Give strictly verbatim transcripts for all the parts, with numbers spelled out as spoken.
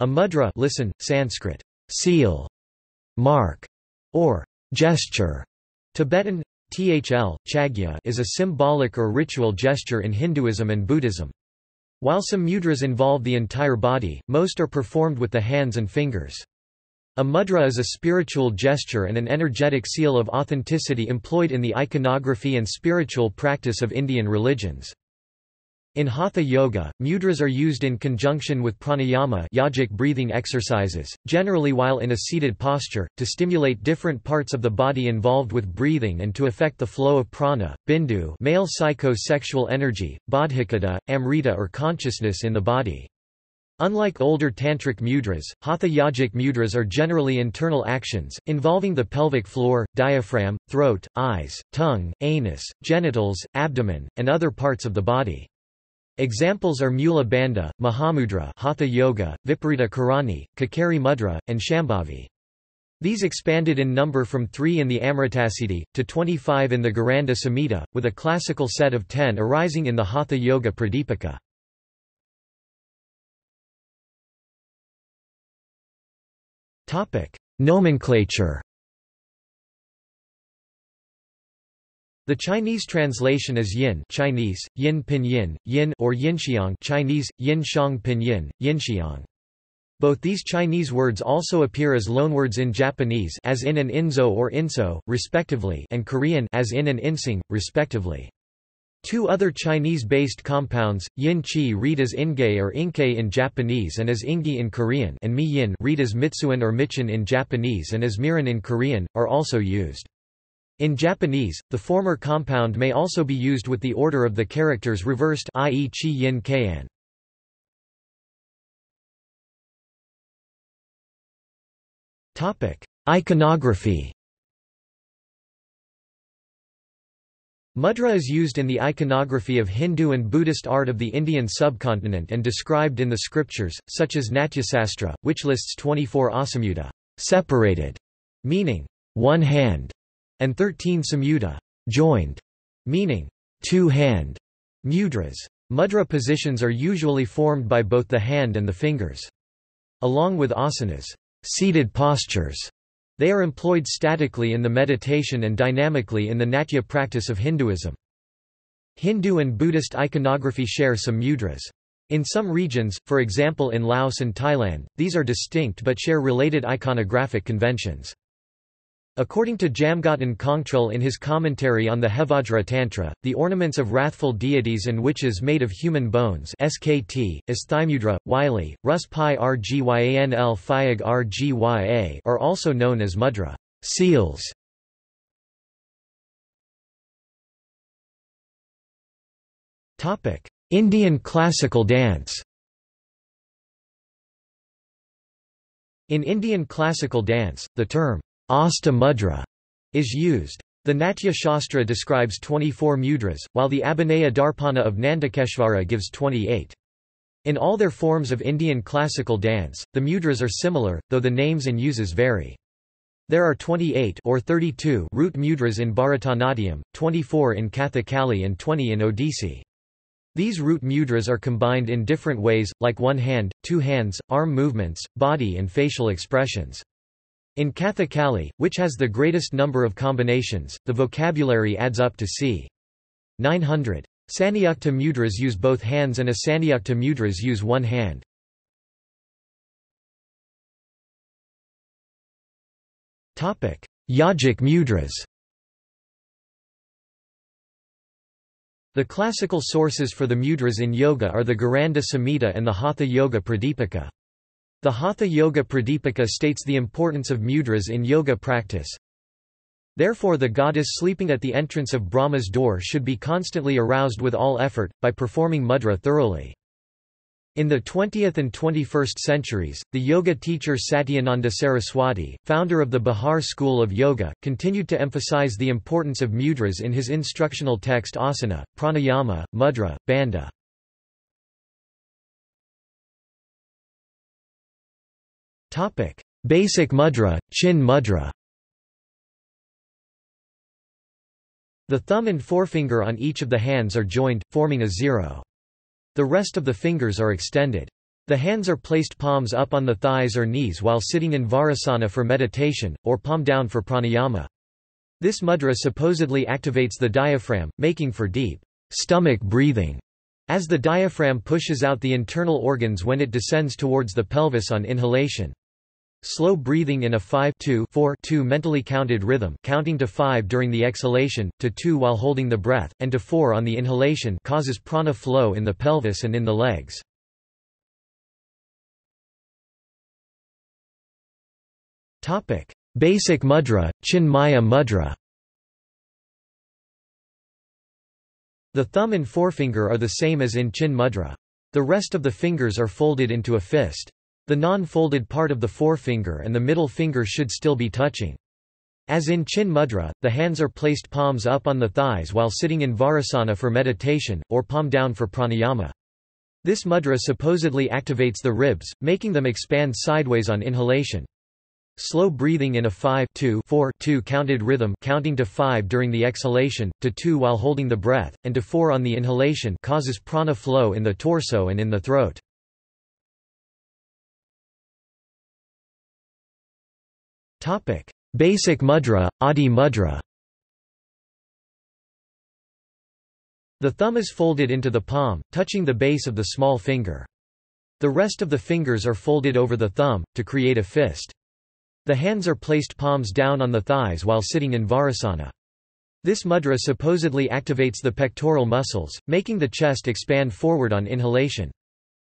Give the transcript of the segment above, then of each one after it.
A mudra, listen, Sanskrit, seal, mark, or gesture, Tibetan, thl, Chagya, is a symbolic or ritual gesture in Hinduism and Buddhism. While some mudras involve the entire body, most are performed with the hands and fingers. A mudra is a spiritual gesture and an energetic seal of authenticity employed in the iconography and spiritual practice of Indian religions. In Hatha Yoga, mudras are used in conjunction with pranayama, yogic breathing exercises, generally while in a seated posture, to stimulate different parts of the body involved with breathing and to affect the flow of prana, bindu, male psycho-sexual energy, bodhicitta, amrita or consciousness in the body. Unlike older tantric mudras, hatha yogic mudras are generally internal actions, involving the pelvic floor, diaphragm, throat, eyes, tongue, anus, genitals, abdomen, and other parts of the body. Examples are Mula Bandha, Mahamudra, Hatha Yoga, Viparita Karani, Khecari Mudra, and Shambhavi. These expanded in number from three in the Amritasiddhi, to twenty-five in the Gheranda Samhita, with a classical set of ten arising in the Hatha Yoga Pradipika. Nomenclature. The Chinese translation is yin Chinese, yin pinyin, yin or yinxiang Chinese, yinxiang pinyin, yinxiang. Both these Chinese words also appear as loanwords in Japanese as in and inzo or inso, respectively, and Korean as in and insing, respectively. Two other Chinese-based compounds, yin-chi read as ingay or inkei in Japanese and as ingi in Korean, and mi-yin read as mitsuan or michin in Japanese and as mirin in Korean, are also used. In Japanese, the former compound may also be used with the order of the characters reversed, that is chi yin kan. Topic: Iconography. Mudra is used in the iconography of Hindu and Buddhist art of the Indian subcontinent and described in the scriptures, such as Natyasastra, which lists twenty-four asamyuta, separated, meaning one hand, and thirteen samyutta, joined, meaning two-hand mudras. Mudra positions are usually formed by both the hand and the fingers. Along with asanas, seated postures, they are employed statically in the meditation and dynamically in the natya practice of Hinduism. Hindu and Buddhist iconography share some mudras. In some regions, for example in Laos and Thailand, these are distinct but share related iconographic conventions. According to Jamghatan Kongtrul in his commentary on the Hevajra Tantra, the ornaments of wrathful deities and witches made of human bones S K T, Asthimudra, Wiley, Rus Pi Rgyanl Phayag Rgya are also known as mudra seals. Indian classical dance. In Indian classical dance, the term Asta mudra is used. The Natya Shastra describes twenty-four mudras, while the Abhinaya Darpana of Nandakeshvara gives twenty-eight. In all their forms of Indian classical dance, the mudras are similar, though the names and uses vary. There are twenty-eight or thirty-two root mudras in Bharatanatyam, twenty-four in Kathakali and twenty in Odissi. These root mudras are combined in different ways, like one hand, two hands, arm movements, body and facial expressions. In Kathakali, which has the greatest number of combinations, the vocabulary adds up to c. nine hundred. Sannyukta mudras use both hands and Asanyukta mudras use one hand. Yogic mudras. The classical sources for the mudras in yoga are the Gheranda Samhita and the Hatha Yoga Pradipika. The Hatha Yoga Pradipika states the importance of mudras in yoga practice. Therefore the goddess sleeping at the entrance of Brahma's door should be constantly aroused with all effort, by performing mudra thoroughly. In the twentieth and twenty-first centuries, the yoga teacher Satyananda Saraswati, founder of the Bihar School of Yoga, continued to emphasize the importance of mudras in his instructional text Asana, Pranayama, Mudra, Bandha. Basic mudra, chin mudra. The thumb and forefinger on each of the hands are joined, forming a zero. The rest of the fingers are extended. The hands are placed palms up on the thighs or knees while sitting in varasana for meditation, or palm down for pranayama. This mudra supposedly activates the diaphragm, making for deep stomach breathing, as the diaphragm pushes out the internal organs when it descends towards the pelvis on inhalation. Slow breathing in a five two four two mentally counted rhythm, counting to five during the exhalation, to two while holding the breath, and to four on the inhalation, causes prana flow in the pelvis and in the legs. Basic mudra, Chinmaya mudra. The thumb and forefinger are the same as in Chin mudra. The rest of the fingers are folded into a fist. The non-folded part of the forefinger and the middle finger should still be touching. As in Chin mudra, the hands are placed palms up on the thighs while sitting in varasana for meditation, or palm down for pranayama. This mudra supposedly activates the ribs, making them expand sideways on inhalation. Slow breathing in a five two four two counted rhythm, counting to five during the exhalation, to two while holding the breath, and to four on the inhalation, causes prana flow in the torso and in the throat. Topic: Basic mudra, Adi mudra. The thumb is folded into the palm, touching the base of the small finger. The rest of the fingers are folded over the thumb to create a fist. The hands are placed palms down on the thighs while sitting in varasana. This mudra supposedly activates the pectoral muscles, making the chest expand forward on inhalation.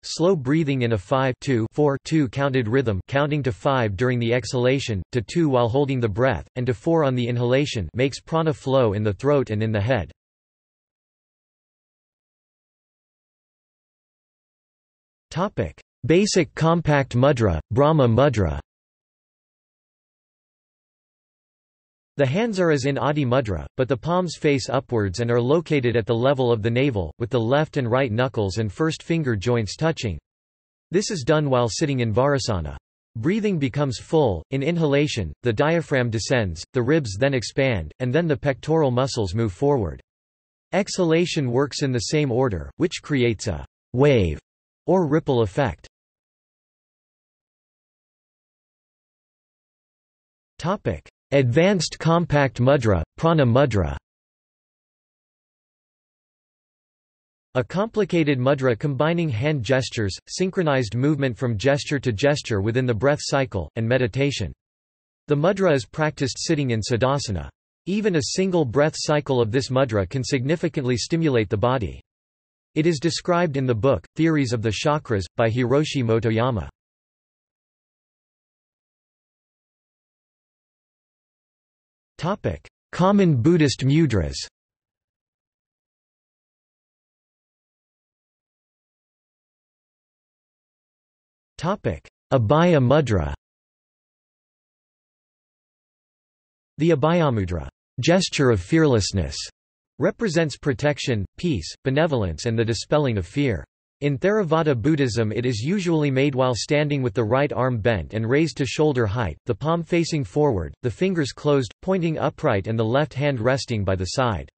Slow breathing in a five two four two counted rhythm, counting to five during the exhalation, to two while holding the breath, and to four on the inhalation, makes prana flow in the throat and in the head. Topic: Basic compact mudra, Brahma mudra. The hands are as in Adi mudra, but the palms face upwards and are located at the level of the navel, with the left and right knuckles and first finger joints touching. This is done while sitting in varasana. Breathing becomes full. In inhalation, the diaphragm descends, the ribs then expand, and then the pectoral muscles move forward. Exhalation works in the same order, which creates a wave or ripple effect. Topic: Advanced compact mudra, prana mudra. A complicated mudra combining hand gestures, synchronized movement from gesture to gesture within the breath cycle, and meditation. The mudra is practiced sitting in Siddhasana. Even a single breath cycle of this mudra can significantly stimulate the body. It is described in the book, Theories of the Chakras, by Hiroshi Motoyama. Topic: Common Buddhist mudras. Topic: Abhaya mudra. The Abhaya mudra, gesture of fearlessness, represents protection, peace, benevolence, and the dispelling of fear. In Theravada Buddhism, it is usually made while standing with the right arm bent and raised to shoulder height, the palm facing forward, the fingers closed, pointing upright, and the left hand resting by the side.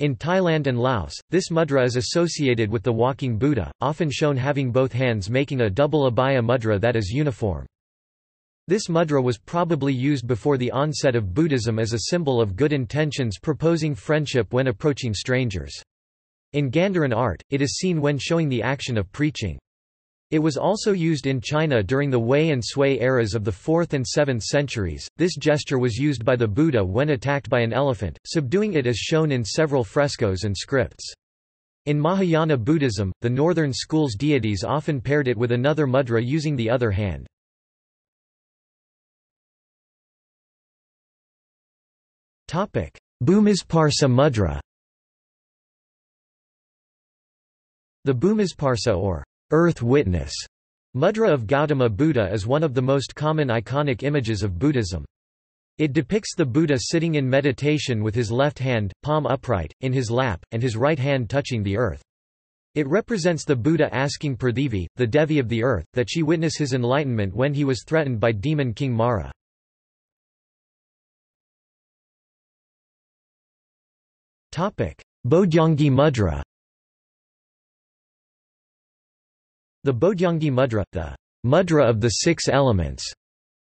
In Thailand and Laos, this mudra is associated with the walking Buddha, often shown having both hands, making a double Abhaya mudra that is uniform. This mudra was probably used before the onset of Buddhism as a symbol of good intentions, proposing friendship when approaching strangers. In Gandharan art, it is seen when showing the action of preaching. It was also used in China during the Wei and Sui eras of the fourth and seventh centuries. This gesture was used by the Buddha when attacked by an elephant, subduing it, as shown in several frescoes and scripts. In Mahayana Buddhism, the northern school's deities often paired it with another mudra using the other hand. Topic: Bhūmisparśa mudra. The Bhūmisparśa, or earth witness, mudra of Gautama Buddha is one of the most common iconic images of Buddhism. It depicts the Buddha sitting in meditation with his left hand, palm upright, in his lap, and his right hand touching the earth. It represents the Buddha asking Prithivi, the Devi of the earth, that she witness his enlightenment when he was threatened by demon King Mara. Bodhyangi mudra. The Bodhyangi Mudra, the Mudra of the Six Elements,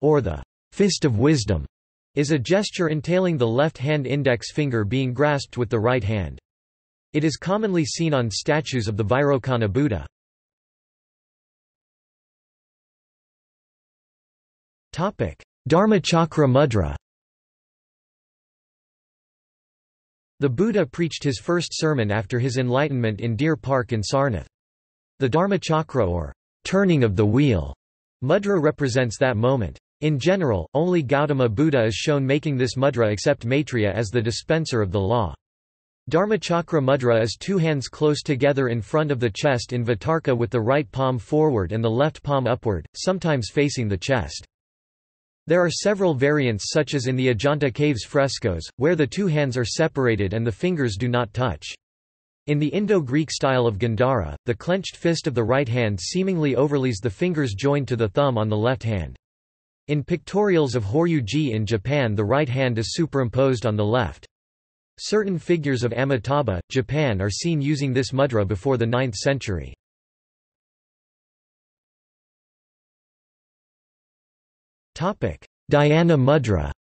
or the Fist of Wisdom, is a gesture entailing the left hand index finger being grasped with the right hand. It is commonly seen on statues of the Vairocana Buddha. Dharmachakra Mudra. The Buddha preached his first sermon after his enlightenment in Deer Park in Sarnath. The Dharmachakra, or turning of the wheel, mudra represents that moment. In general, only Gautama Buddha is shown making this mudra except Maitreya as the dispenser of the law. Dharmachakra mudra is two hands close together in front of the chest in Vitarka with the right palm forward and the left palm upward, sometimes facing the chest. There are several variants, such as in the Ajanta Caves frescoes, where the two hands are separated and the fingers do not touch. In the Indo-Greek style of Gandhara, the clenched fist of the right hand seemingly overlays the fingers joined to the thumb on the left hand. In pictorials of Horyu-ji in Japan, the right hand is superimposed on the left. Certain figures of Amitabha, Japan are seen using this mudra before the ninth century. Dhyāna Mudrā.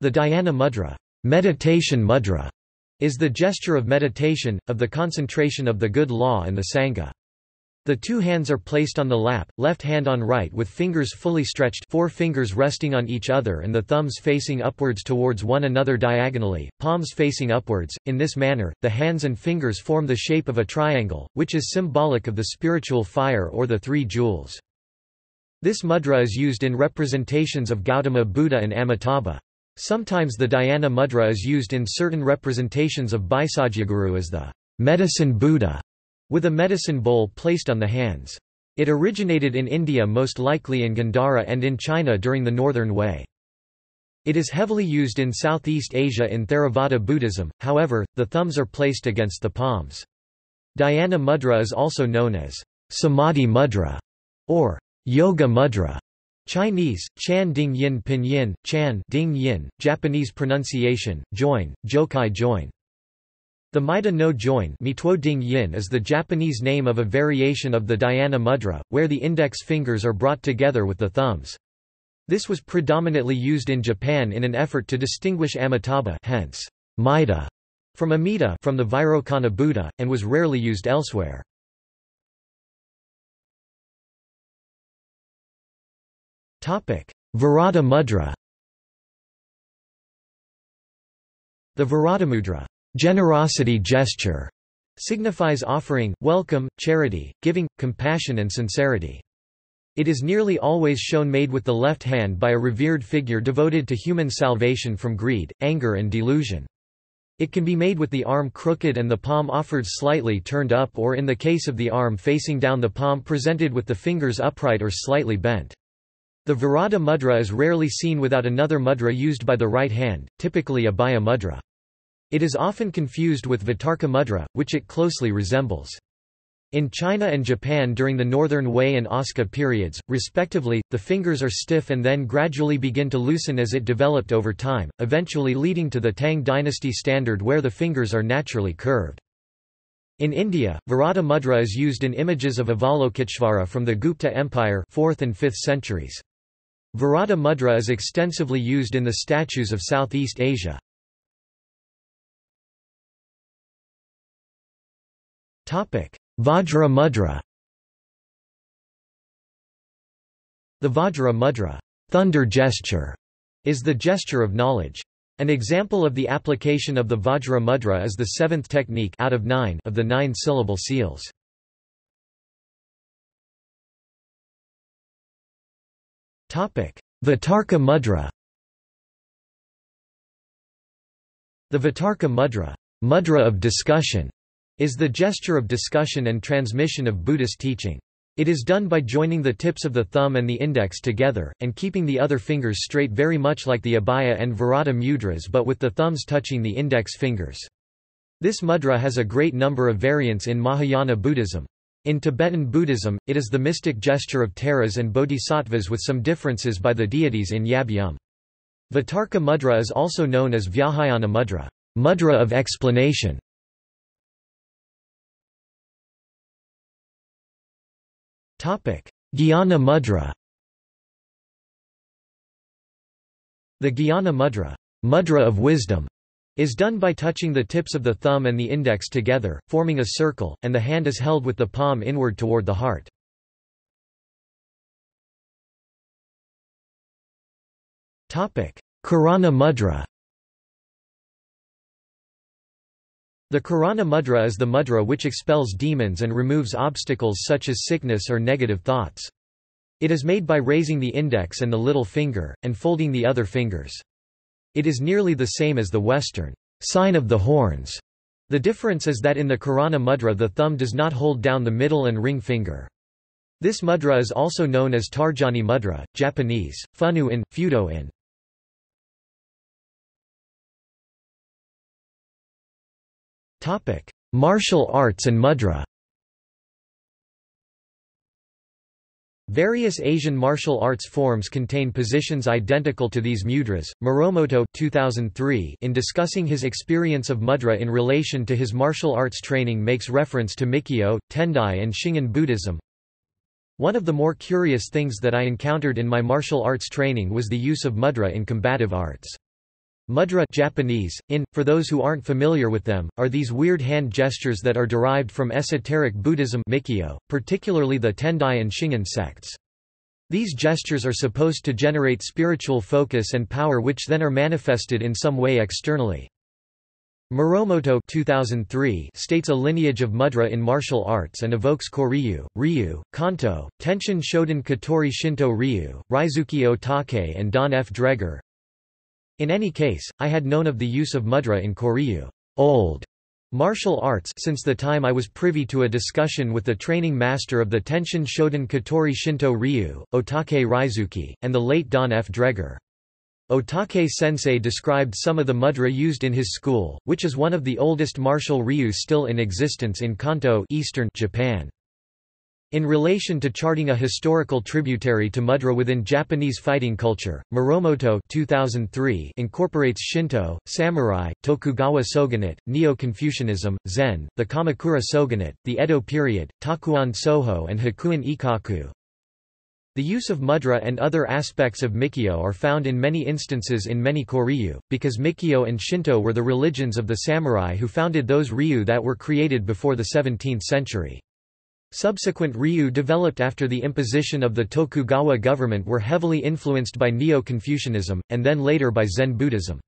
The Dhyāna Mudra, meditation mudra, is the gesture of meditation, of the concentration of the good law and the Sangha. The two hands are placed on the lap, left hand on right with fingers fully stretched, four fingers resting on each other and the thumbs facing upwards towards one another diagonally, palms facing upwards. In this manner, the hands and fingers form the shape of a triangle, which is symbolic of the spiritual fire or the three jewels. This mudra is used in representations of Gautama Buddha and Amitabha. Sometimes the Dhyāna mudra is used in certain representations of Baisagyaguru as the medicine Buddha, with a medicine bowl placed on the hands. It originated in India, most likely in Gandhara, and in China during the Northern Wei. It is heavily used in Southeast Asia in Theravada Buddhism, however, the thumbs are placed against the palms. Dhyāna mudra is also known as Samadhi mudra, or Yoga mudra. Chinese, Chan Ding Yin Pinyin, Chan Ding Yin, Japanese pronunciation, join, Jokai join. The Maida no join is the Japanese name of a variation of the Dhyāna mudra, where the index fingers are brought together with the thumbs. This was predominantly used in Japan in an effort to distinguish Amitabha, hence Maida, from Amita from the Vairocana Buddha, and was rarely used elsewhere. Viparita Mudra. The Viparita Mudra, generosity gesture, signifies offering, welcome, charity, giving, compassion and sincerity. It is nearly always shown made with the left hand by a revered figure devoted to human salvation from greed, anger and delusion. It can be made with the arm crooked and the palm offered slightly turned up, or in the case of the arm facing down, the palm presented with the fingers upright or slightly bent. The Viparita mudra is rarely seen without another mudra used by the right hand, typically Abhaya mudra. It is often confused with Vitarka mudra, which it closely resembles. In China and Japan during the Northern Wei and Asuka periods, respectively, the fingers are stiff and then gradually begin to loosen as it developed over time, eventually leading to the Tang dynasty standard where the fingers are naturally curved. In India, Viparita mudra is used in images of Avalokiteshvara from the Gupta Empire, fourth and fifth centuries. Viparita mudra is extensively used in the statues of Southeast Asia. Vajra mudra. The Vajra mudra, thunder gesture, is the gesture of knowledge. An example of the application of the Vajra mudra is the seventh technique out of nine of the nine-syllable seals. Vitarka mudra. The Vitarka mudra, mudra of discussion, is the gesture of discussion and transmission of Buddhist teaching. It is done by joining the tips of the thumb and the index together, and keeping the other fingers straight, very much like the Abhaya and Viparita mudras, but with the thumbs touching the index fingers. This mudra has a great number of variants in Mahayana Buddhism. In Tibetan Buddhism, it is the mystic gesture of Theras and Bodhisattvas with some differences by the deities in Yab-Yum. Vitarka mudra is also known as Vyahyāna mudra, mudra of explanation. Dhyāna Mudrā. The Dhyāna Mudra, mudra of wisdom, is done by touching the tips of the thumb and the index together, forming a circle, and the hand is held with the palm inward toward the heart. Gheranda Mudra. The Gheranda Mudra is the mudra which expels demons and removes obstacles such as sickness or negative thoughts. It is made by raising the index and the little finger, and folding the other fingers. It is nearly the same as the Western sign of the horns. The difference is that in the Gheranda Mudra the thumb does not hold down the middle and ring finger. This mudra is also known as Tarjani Mudra, Japanese, Funu-in, Fudo-in. Martial arts and mudra. Various Asian martial arts forms contain positions identical to these mudras. Moromoto two thousand three, in discussing his experience of mudra in relation to his martial arts training, makes reference to Mikyo, Tendai and Shingon Buddhism. One of the more curious things that I encountered in my martial arts training was the use of mudra in combative arts. Mudra, Japanese, in, for those who aren't familiar with them, are these weird hand gestures that are derived from esoteric Buddhism, Mikyo, particularly the Tendai and Shingon sects. These gestures are supposed to generate spiritual focus and power, which then are manifested in some way externally. Moromoto two thousand three states a lineage of mudra in martial arts and evokes Koryu, Ryu, Kanto, Tenshin Shodan Katori Shinto Ryu, Raizuki Otake and Don F. Dreger. In any case, I had known of the use of mudra in Koryu, old martial arts, since the time I was privy to a discussion with the training master of the Tenshin Shodan Katori Shinto Ryu, Otake Raizuki, and the late Don F. Dreger. Otake sensei described some of the mudra used in his school, which is one of the oldest martial ryu still in existence in Kanto, Eastern Japan. In relation to charting a historical tributary to mudra within Japanese fighting culture, Moromoto two thousand three incorporates Shinto, Samurai, Tokugawa shogunate, Neo-Confucianism, Zen, the Kamakura shogunate, the Edo period, Takuan Soho and Hakuin Ikkaku. The use of mudra and other aspects of Mikyo are found in many instances in many Koryu, because Mikyo and Shinto were the religions of the samurai who founded those ryu that were created before the seventeenth century. Subsequent ryu developed after the imposition of the Tokugawa government were heavily influenced by Neo-Confucianism, and then later by Zen Buddhism.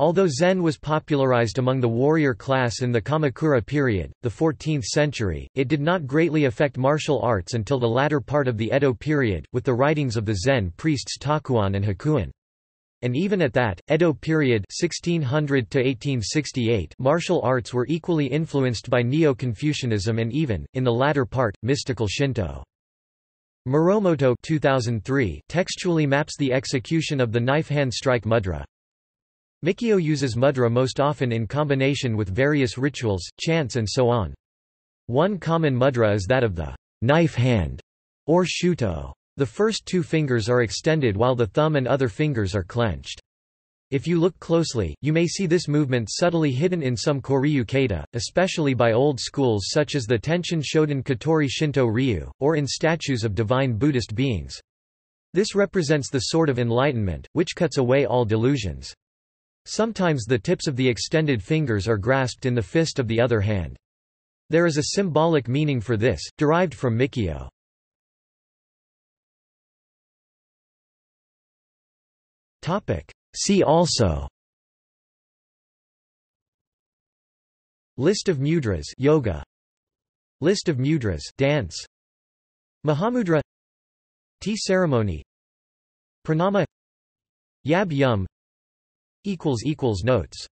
Although Zen was popularized among the warrior class in the Kamakura period, the fourteenth century, it did not greatly affect martial arts until the latter part of the Edo period, with the writings of the Zen priests Takuan and Hakuin. And even at that, Edo period sixteen hundred to eighteen sixty-eight, martial arts were equally influenced by Neo-Confucianism and even, in the latter part, mystical Shinto. Moromoto two thousand three textually maps the execution of the knife-hand strike mudra. Mikyo uses mudra most often in combination with various rituals, chants and so on. One common mudra is that of the knife-hand, or shuto. The first two fingers are extended while the thumb and other fingers are clenched. If you look closely, you may see this movement subtly hidden in some Koryu kata, especially by old schools such as the Tenshin Shodan Katori Shinto Ryu, or in statues of divine Buddhist beings. This represents the sword of enlightenment, which cuts away all delusions. Sometimes the tips of the extended fingers are grasped in the fist of the other hand. There is a symbolic meaning for this, derived from Mikyo. See also: List of mudras, yoga; List of mudras, dance; Mahamudra; Tea ceremony; Pranayama; Yab Yum. Notes